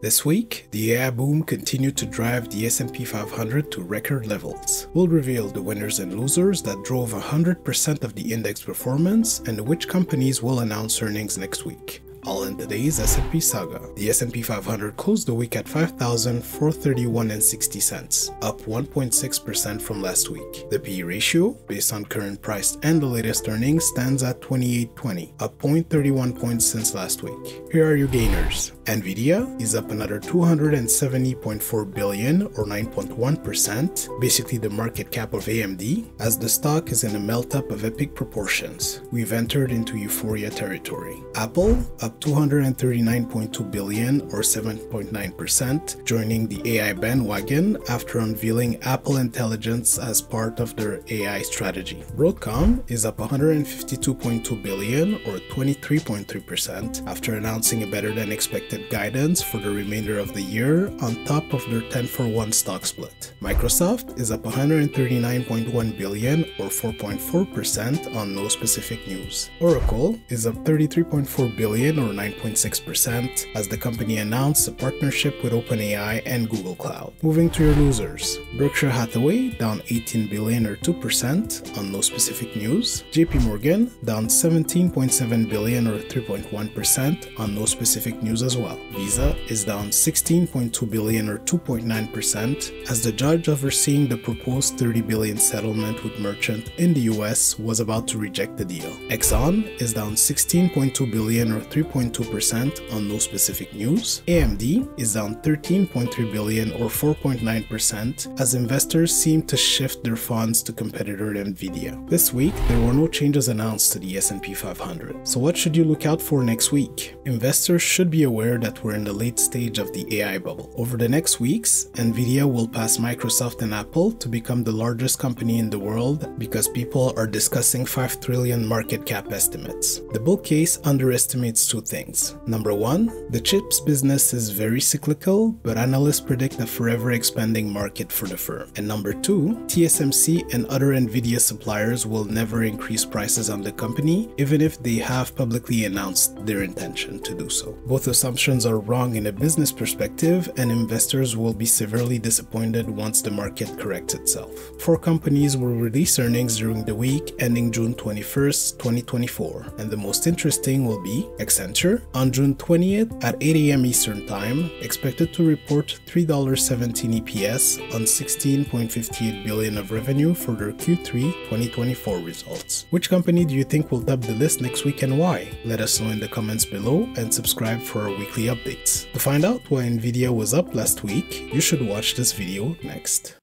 This week, the AI boom continued to drive the S&P 500 to record levels. We'll reveal the winners and losers that drove 100% of the index performance and which companies will announce earnings next week. All in today's S&P saga. The S&P 500 closed the week at 5,431.60, up 1.6% from last week. The PE ratio, based on current price and the latest earnings, stands at 28.20, up 0.31 points since last week. Here are your gainers. NVIDIA is up another $270.4 billion or 9.1%, basically the market cap of AMD, as the stock is in a melt-up of epic proportions. We've entered into euphoria territory. Apple, up $239.2 billion or 7.9%, joining the AI bandwagon after unveiling Apple Intelligence as part of their AI strategy. Broadcom is up $152.2 billion or 23.3% after announcing a better than expected guidance for the remainder of the year on top of their 10-for-1 stock split. Microsoft is up $139.1 billion or 4.4% on no specific news. Oracle is up $33.4 billion or 9.6% as the company announced a partnership with OpenAI and Google Cloud. Moving to your losers. Berkshire Hathaway down $18 billion or 2% on no specific news. JPMorgan down $17.7 billion or 3.1% on no specific news as well. Visa is down $16.2 billion or 2.9% as the judge overseeing the proposed $30 billion settlement with Merchant in the US was about to reject the deal. Exxon is down $16.2 billion or 3.2% on no specific news. AMD is down $13.3 billion or 4.9% as investors seem to shift their funds to competitor NVIDIA. This week, there were no changes announced to the S&P 500. So what should you look out for next week? Investors should be aware that we're in the late stage of the AI bubble. Over the next weeks, NVIDIA will pass Microsoft and Apple to become the largest company in the world because people are discussing $5 trillion market cap estimates. The bull case underestimates two things. Number one, the chips business is very cyclical, but analysts predict a forever expanding market for the firm. And number two, TSMC and other NVIDIA suppliers will never increase prices on the company, even if they have publicly announced their intention to do so. Both assumptions are wrong in a business perspective, and investors will be severely disappointed once the market corrects itself. Four companies will release earnings during the week ending June 21st, 2024, and the most interesting will be Accenture on June 20th at 8 a.m. Eastern Time, expected to report $3.17 EPS on $16.58 billion of revenue for their Q3 2024 results. Which company do you think will top the list next week and why? Let us know in the comments below and subscribe for our weekly updates. To find out why NVIDIA was up last week, you should watch this video next.